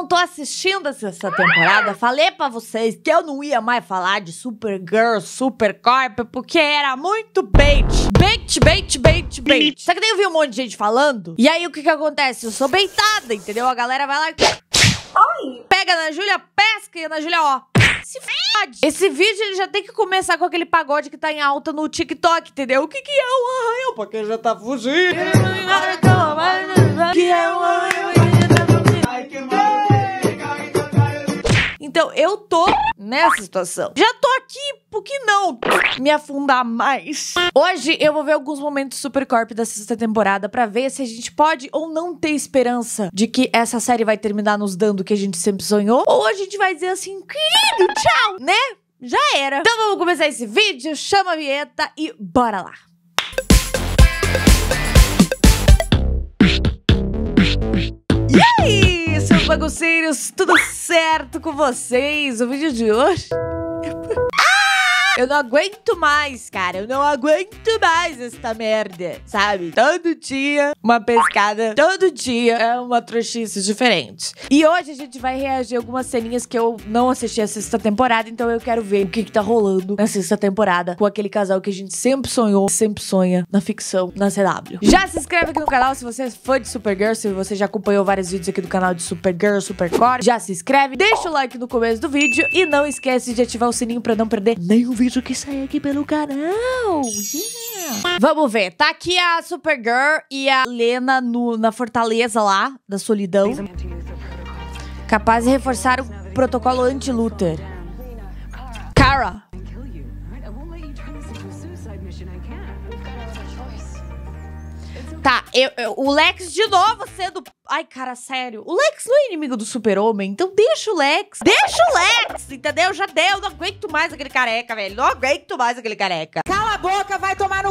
não tô assistindo essa temporada. Falei pra vocês que eu não ia mais falar de Supergirl, Supercorp, porque era muito bait. Bait. Só que daí eu vi um monte de gente falando. E aí o que que acontece? Eu sou baitada, entendeu? A galera vai lá... Ai. Pega na Júlia, pesca e na Júlia, ó... Se fode. Esse vídeo ele já tem que começar com aquele pagode que tá em alta no TikTok, entendeu? O que que é um arranhão? Porque já tá fugindo. Que é um arranhão? Então, eu tô nessa situação. Já tô aqui, por que não me afundar mais? Hoje eu vou ver alguns momentos do Supercorp da sexta temporada pra ver se a gente pode ou não ter esperança de que essa série vai terminar nos dando o que a gente sempre sonhou. Ou a gente vai dizer assim, querido, tchau, né? Já era. Então vamos começar esse vídeo, chama a vinheta e bora lá. E aí, seus bagunceiros, tudo certo com vocês? O vídeo de hoje... Eu não aguento mais, cara. Eu não aguento mais esta merda, sabe? Todo dia, uma pescada. Todo dia é uma trouxice diferente. E hoje a gente vai reagir a algumas ceninhas que eu não assisti a sexta temporada. Então eu quero ver o que que tá rolando na sexta temporada com aquele casal que a gente sempre sonhou, sempre sonha na ficção, na CW. Já se inscreve aqui no canal se você é fã de Supergirl, se você já acompanhou vários vídeos aqui do canal de Supergirl, Supercore. Já se inscreve, deixa o like no começo do vídeo e não esquece de ativar o sininho pra não perder nenhum vídeo que sai aqui pelo canal. Yeah. Vamos ver, tá aqui a Supergirl e a Lena na fortaleza lá, da solidão. Capaz de reforçar o protocolo anti-Luthor. Kara. Tá, o Lex de novo sendo... Ai, cara, sério. O Lex não é inimigo do Super-Homem, então deixa o Lex. Deixa o Lex, entendeu? Já deu. Não aguento mais aquele careca, velho. Não aguento mais aquele careca. Cala a boca, vai tomar no...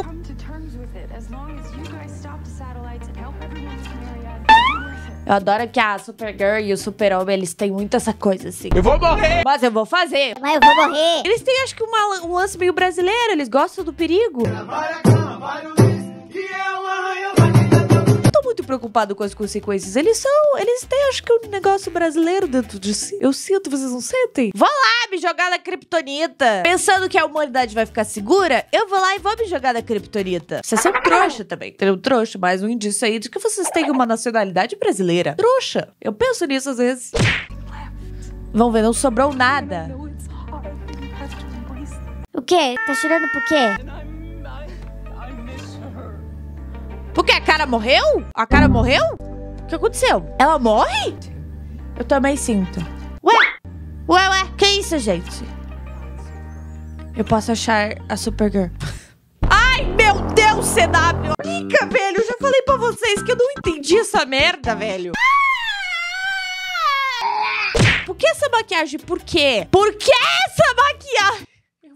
Eu adoro que a Supergirl e o Super-Homem, eles têm muito essa coisa, assim. Eu vou morrer! Mas eu vou fazer. Mas eu vou morrer. Eles têm, acho que, um lance meio brasileiro. Eles gostam do perigo. Muito preocupado com as consequências. Eles têm, acho que, um negócio brasileiro dentro de si. Eu sinto, vocês não sentem? Vou lá me jogar na Kryptonita. Pensando que a humanidade vai ficar segura, eu vou lá e vou me jogar na Kryptonita. Vocês são trouxa também. Tem um trouxa, mais um indício aí de que vocês têm uma nacionalidade brasileira. Trouxa. Eu penso nisso às vezes. Vão ver, não sobrou nada. O quê? Tá chorando por quê? Porque a Kara morreu? A Kara morreu? O que aconteceu? Ela morre? Eu também sinto. Ué. Que isso, gente? Eu posso achar a Supergirl. Ai, meu Deus, CW. Pica, velho. Eu já falei pra vocês que eu não entendi essa merda, velho. Por que essa maquiagem? Por quê? Por que essa maquiagem?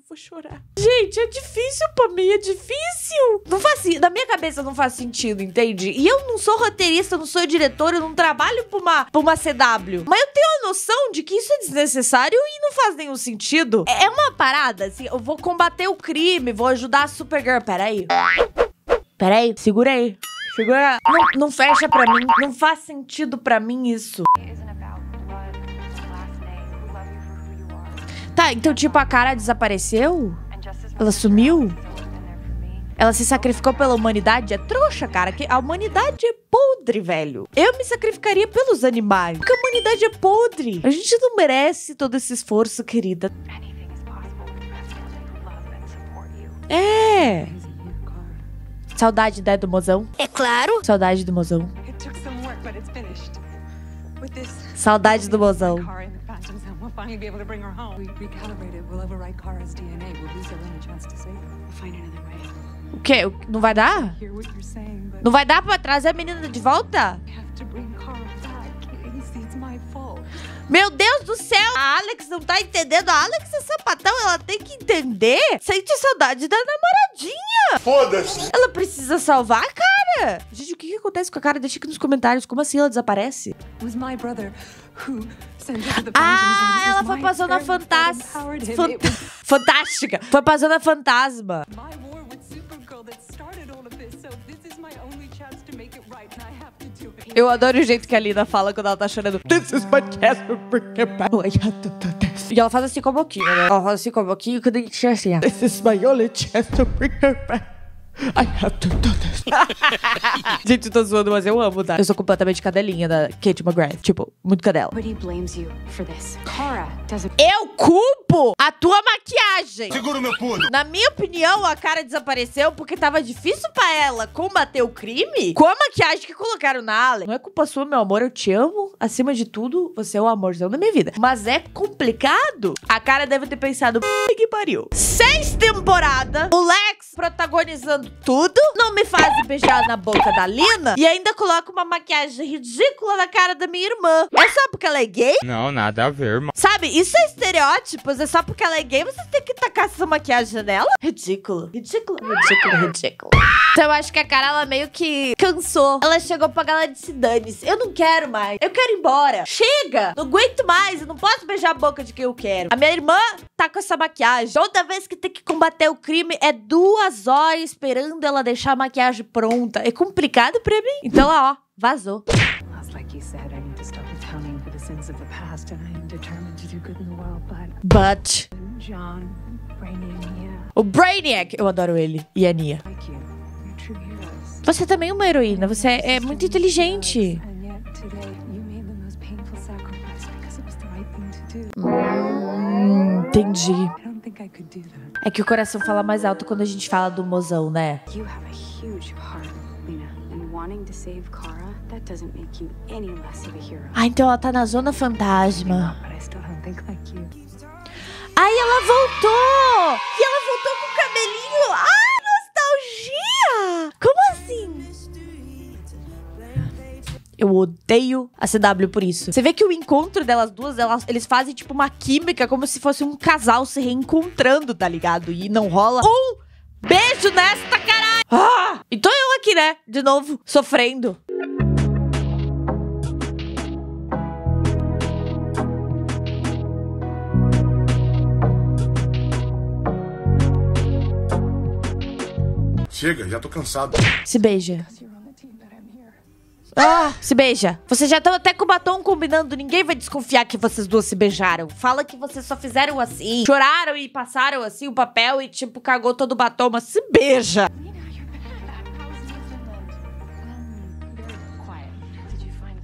Vou chorar. Gente, é difícil pra mim, é difícil. Não faz sentido, na minha cabeça não faz sentido, entende? E eu não sou roteirista, não sou diretora, eu não trabalho pra uma CW. Mas eu tenho a noção de que isso é desnecessário e não faz nenhum sentido. É uma parada, assim, eu vou combater o crime, vou ajudar a Supergirl. Peraí, segura aí. Segura. Não fecha pra mim, não faz sentido pra mim isso. Tá, então tipo, a Kara desapareceu? Ela sumiu? Ela se sacrificou pela humanidade? É trouxa, cara, que a humanidade é podre, velho. Eu me sacrificaria pelos animais, porque a humanidade é podre. A gente não merece todo esse esforço, querida. É. Saudade, né, do mozão? É claro. Saudade do mozão. Saudade do mozão. O quê? Não vai dar? Não vai dar pra trazer a menina de volta? Meu Deus do céu! A Alex não tá entendendo. A Alex é sapatão, ela tem que entender. Sente saudade da namoradinha. Foda-se! Ela precisa salvar a Kara. Gente, o que acontece com a Kara? Deixa aqui nos comentários. Como assim ela desaparece? Ah, ela foi passando a fantástica. Foi passando a fantasma. Eu adoro o jeito que a Lina fala quando ela tá chorando. This is my chest. E ela faz assim com a boquinha, né? Ela faz assim com a boquinha e quando a gente chega assim, ó. This is my only chest to bring her back. I have to do this. Gente, eu tô zoando, mas eu amo, tá? Eu sou completamente cadelinha da Kate McGrath. Tipo, muito cadela. Eu culpo a tua maquiagem. Segura o meu pulo. Na minha opinião, a cara desapareceu porque tava difícil pra ela combater o crime com a maquiagem que colocaram na Allen. Não é culpa sua, meu amor. Eu te amo. Acima de tudo, você é o amorzão da minha vida. Mas é complicado. A cara deve ter pensado, p*** que pariu. 6 temporadas, o Lex protagonizando tudo, não me faz beijar na boca da Lina e ainda coloca uma maquiagem ridícula na cara da minha irmã. É só porque ela é gay? Não, nada a ver, irmão. Sabe, isso é estereótipos. É só porque ela é gay, você tem que tacar essa maquiagem nela? Ridículo, ridículo, ridículo, ridículo. Então eu acho que a cara, ela meio que cansou. Ela chegou pra galera de se dane-se. Eu não quero mais, eu quero ir embora. Chega, não aguento mais, eu não posso beijar a boca de quem eu quero. A minha irmã tá com essa maquiagem. Toda vez que tem que combater o crime é 2 horas esperando ela deixar a maquiagem pronta. É complicado pra mim. Então ela, ó, vazou. But o Brainiac, eu adoro ele. E a Nia. Você também é uma heroína. Você é muito inteligente. Entendi. É que o coração fala mais alto quando a gente fala do mozão, né? Ah, então ela tá na zona fantasma. Ai, ela voltou! E ela voltou com o cabelinho! Ah, nostalgia! Como assim? Eu odeio a CW por isso. Você vê que o encontro delas duas, eles fazem tipo uma química como se fosse um casal se reencontrando, tá ligado? E não rola um beijo nesta caralho! Ah! E tô eu aqui, né? De novo, sofrendo. Chega, já tô cansado. Se beija. Ah, se beija. Vocês já estão até com o batom combinando. Ninguém vai desconfiar que vocês duas se beijaram. Fala que vocês só fizeram assim. Choraram e passaram assim o papel e tipo, cagou todo o batom, mas se beija.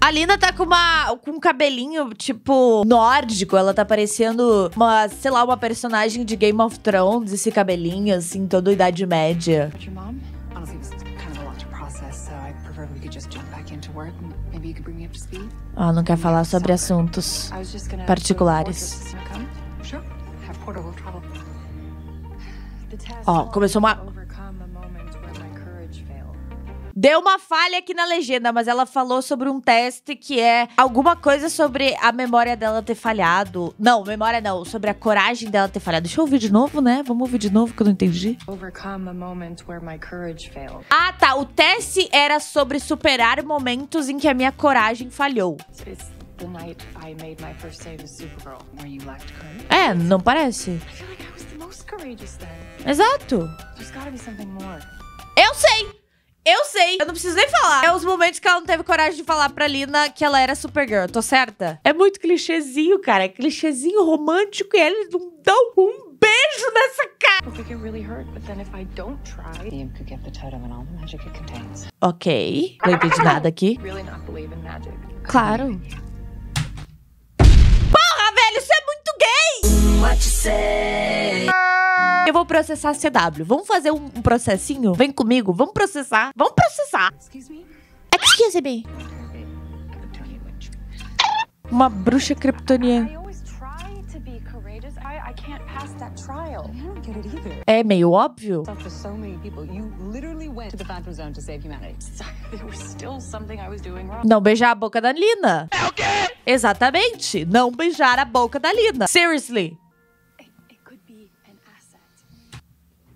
A Lina tá com um cabelinho, tipo, nórdico. Ela tá parecendo uma, sei lá, uma personagem de Game of Thrones. Esse cabelinho, assim, toda Idade Média. Ela não quer falar sobre assuntos particulares. Ó, começou uma... Deu uma falha aqui na legenda, mas ela falou sobre um teste que é alguma coisa sobre a memória dela ter falhado. Não, memória não, sobre a coragem dela ter falhado. Deixa eu ouvir de novo, né? Vamos ouvir de novo que eu não entendi. Ah, tá. O teste era sobre superar momentos em que a minha coragem falhou. É, não parece. Exato. Eu sei. Eu sei, eu não preciso nem falar. É os momentos que ela não teve coragem de falar pra Lina que ela era Supergirl, tô certa? É muito clichêzinho, cara, é clichêzinho romântico e eles não dão um beijo nessa cara. Ok, não entendi nada aqui. Claro. Porra, velho, isso é muito gay! What you say? Eu vou processar a CW. Vamos fazer um processinho? Vem comigo, vamos processar. Vamos processar. Excuse me. Uma bruxa kryptoniana. É meio óbvio. Não beijar a boca da Lina. É o quê? Exatamente. Não beijar a boca da Lina. Seriously.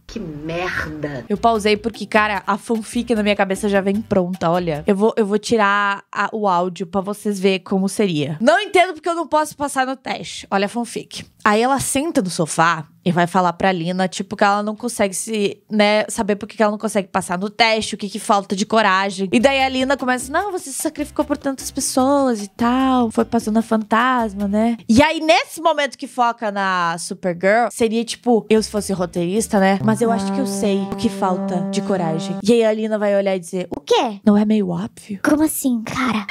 Que merda. Eu pausei porque, cara, a fanfic na minha cabeça já vem pronta, olha. Eu vou tirar o áudio pra vocês verem como seria. Não entendo porque eu não posso passar no teste. Olha a fanfic. Aí ela senta no sofá E vai falar pra Lena, tipo, que ela não consegue se... né, saber por que ela não consegue passar no teste, o que falta de coragem. E daí a Lena começa, não, você se sacrificou por tantas pessoas e tal. Foi passando a fantasma, né? E aí, nesse momento que foca na Supergirl, seria tipo, eu se fosse roteirista, né? Mas eu acho que eu sei o que falta de coragem. E aí a Lena vai olhar e dizer, o quê? Não é meio óbvio? Como assim, cara?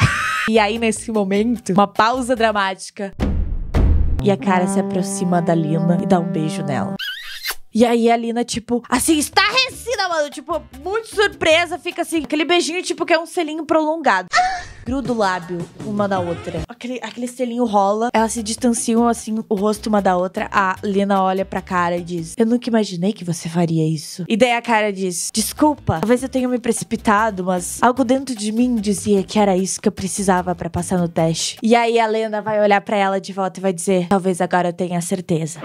E aí, nesse momento, uma pausa dramática. E a cara se aproxima da Lena e dá um beijo nela. E aí a Lena, tipo, assim, estarrecida, mano. Tipo, muito surpresa. Fica assim, aquele beijinho, tipo, que é um selinho prolongado. Gruda o lábio uma na outra. Aquele selinho rola. Elas se distanciam, assim, o rosto uma da outra. A Lena olha pra cara e diz, eu nunca imaginei que você faria isso. E daí a cara diz, desculpa. Talvez eu tenha me precipitado, mas algo dentro de mim dizia que era isso que eu precisava pra passar no teste. E aí a Lena vai olhar pra ela de volta e vai dizer, talvez agora eu tenha certeza.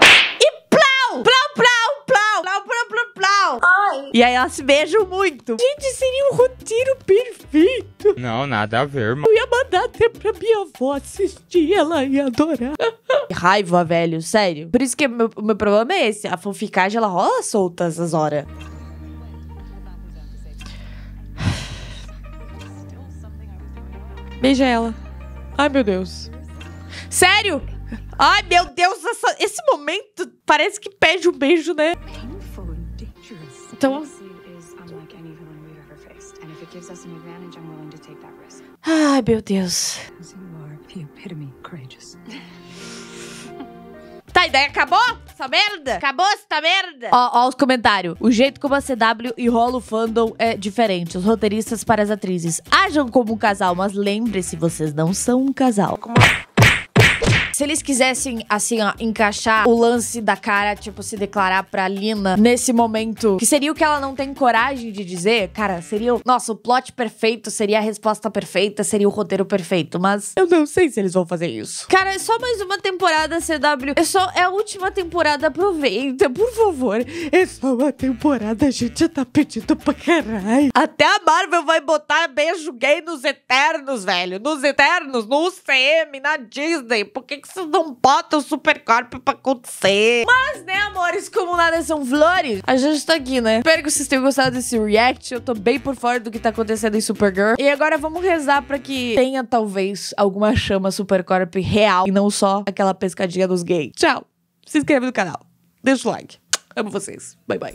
E aí elas se beijam muito. Gente, seria um roteiro perfeito. Não, nada a ver, mano. Eu ia mandar até pra minha avó assistir. Ela ia adorar. Raiva, velho, sério. Por isso que o meu problema é esse. A fanficagem, ela rola solta essas horas. Beija ela. Ai, meu Deus. Sério? Ai, meu Deus. Esse momento parece que pede um beijo, né? Então... ai, meu Deus. Tá, e daí acabou essa merda? Acabou essa merda? Ó os comentários. O jeito como a CW enrola o fandom é diferente. Os roteiristas para as atrizes ajam como um casal, mas lembre-se, vocês não são um casal. Como... se eles quisessem, assim, ó, encaixar o lance da cara, tipo, se declarar pra Lena nesse momento, que seria o que ela não tem coragem de dizer, cara, seria o... nossa, o plot perfeito, seria a resposta perfeita, seria o roteiro perfeito, mas eu não sei se eles vão fazer isso. Cara, é só mais uma temporada, CW. É a última temporada, aproveita, por favor. É só uma temporada, a gente já tá pedindo pra caralho. Até a Marvel vai botar beijo gay nos Eternos, velho. Nos Eternos, no UCM, na Disney. Por que vocês não botam o Supercorp pra acontecer? Mas, né, amores, como nada são flores, a gente tá aqui, né? Espero que vocês tenham gostado desse react. Eu tô bem por fora do que tá acontecendo em Supergirl. E agora vamos rezar pra que tenha, talvez, alguma chama Supercorp real e não só aquela pescadinha dos gays. Tchau. Se inscreve no canal. Deixa o like. Amo vocês. Bye, bye.